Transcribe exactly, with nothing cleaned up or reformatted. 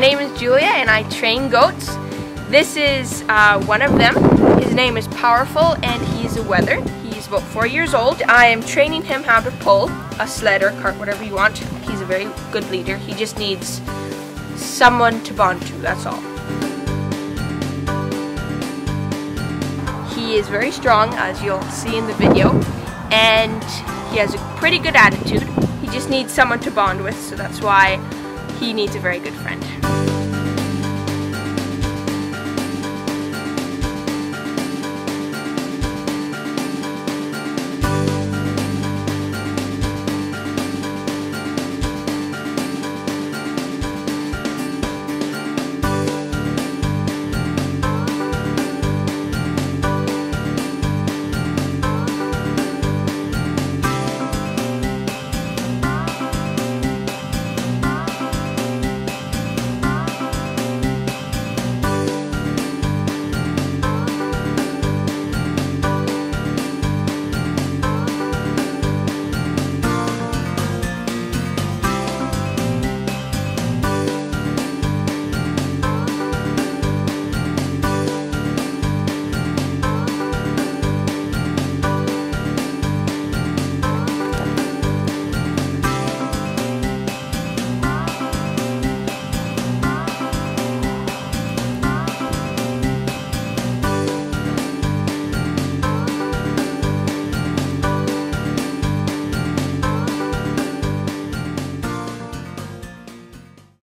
My name is Julia and I train goats. This is uh, one of them. His name is Powerful and he's a wether. He's about four years old. I am training him how to pull a sled or cart, whatever you want. He's a very good leader. He just needs someone to bond to, that's all. He is very strong, as you'll see in the video, and he has a pretty good attitude. He just needs someone to bond with, so that's why he needs a very good friend.